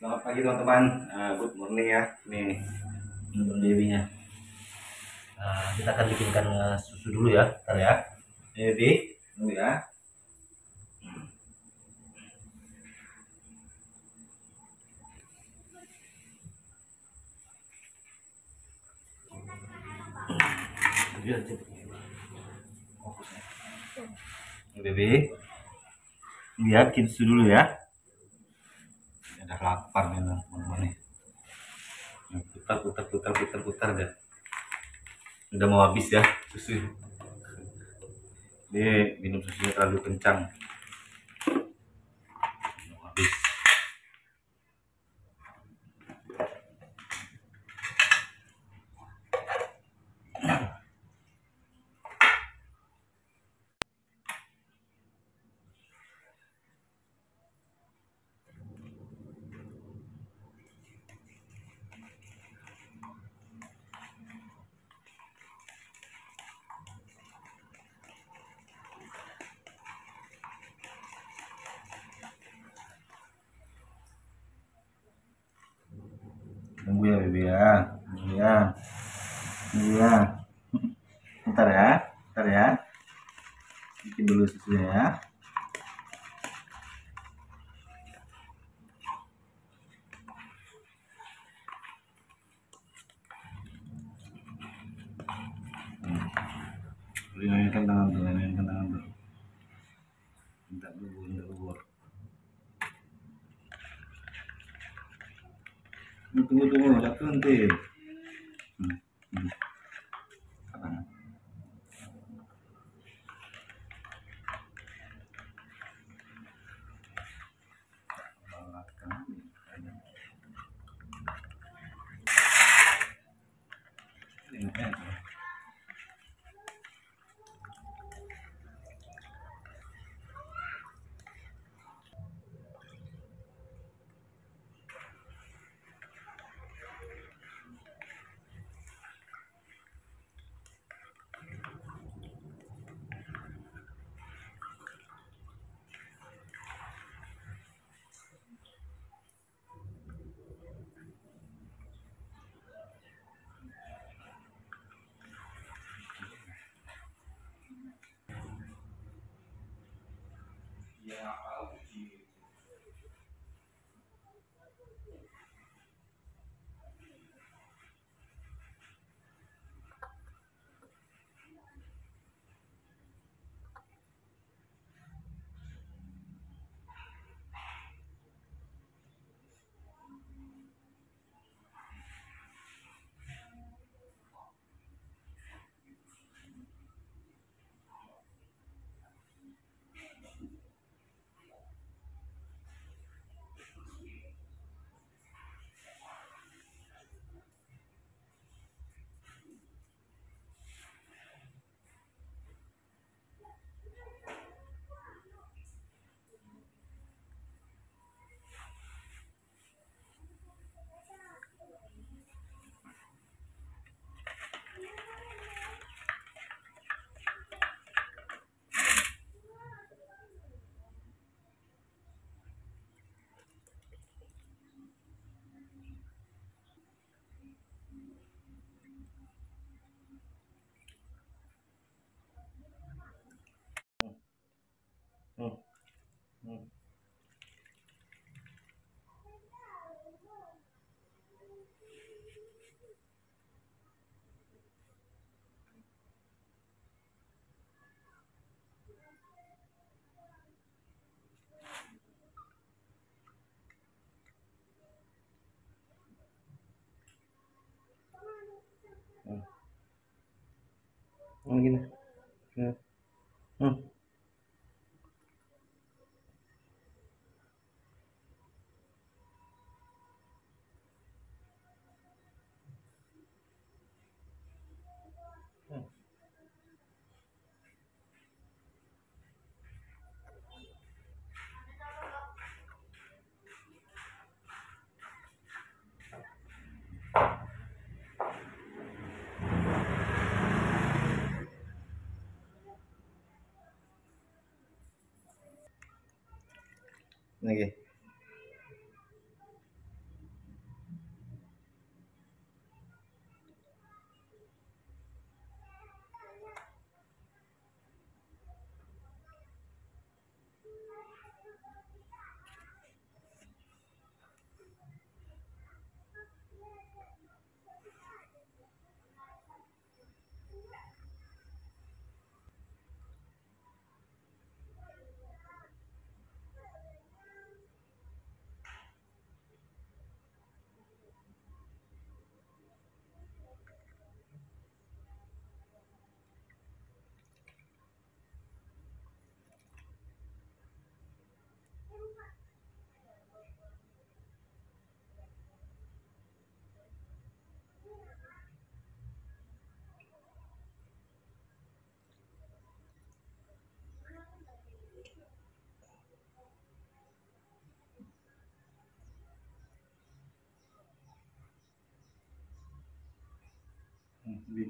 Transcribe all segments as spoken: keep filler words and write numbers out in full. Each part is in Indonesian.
Selamat pagi teman-teman, uh, good morning ya. Nih untuk babynya. Nah, kita akan bikinkan uh, susu dulu ya, ntar ya. Ini baby, dulu ya. Biar cepat. Fokusnya. Ini baby. Lihat susu dulu ya. Udah lapar nih teman-teman nih. Putar putar putar putar putar deh. Udah mau habis ya susu. Ini minum susunya terlalu kencang. Mau habis. Tunggu ya baby ya, tunggu ya, tunggu ya, ntar ya, ntar ya, bikin dulu susunya ya. Lilangkan tangan dulu, lilangkan tangan dulu, ntar bubur, ntar bubur. Tunggu tunggu jatuh nanti. Hmm. Hmm. Yeah, I'll be here. Mungkin, ya, hmm, hmm, lagi Wait.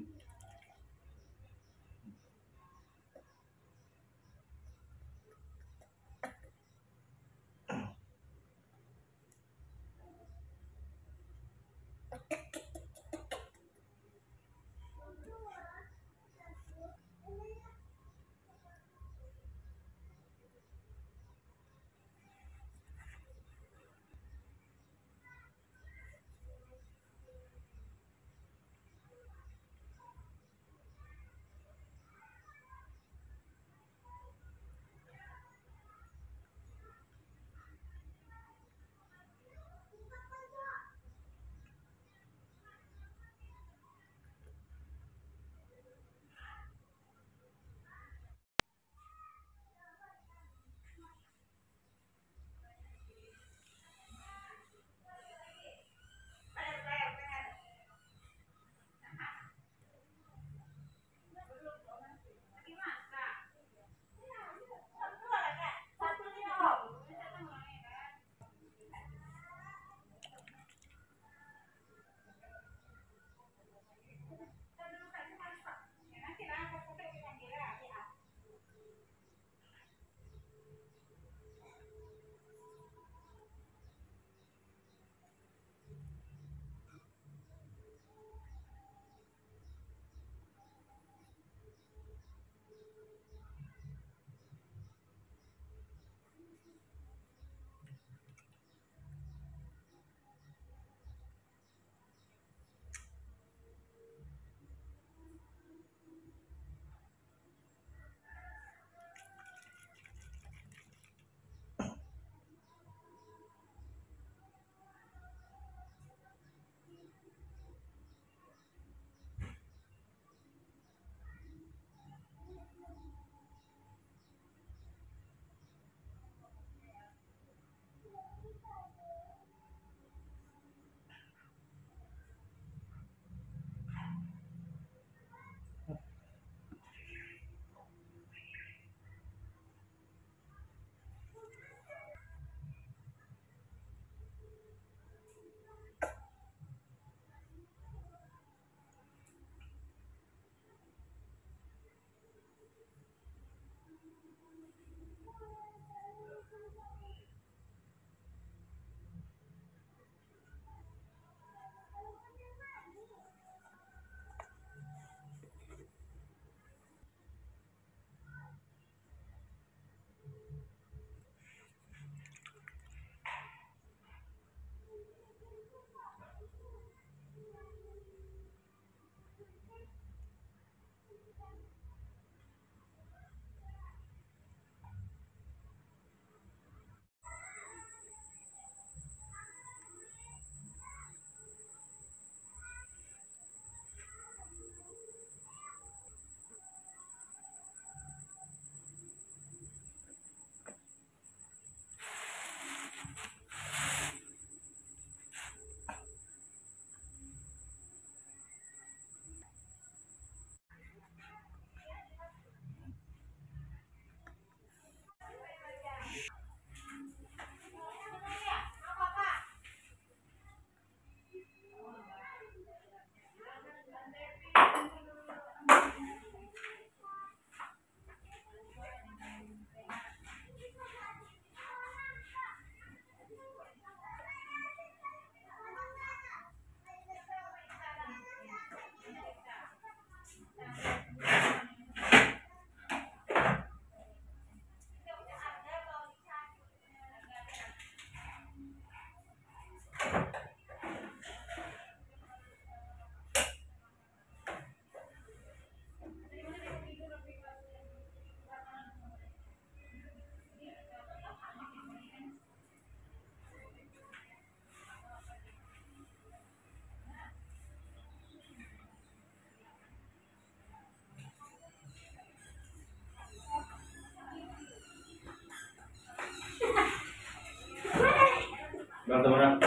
Gracias.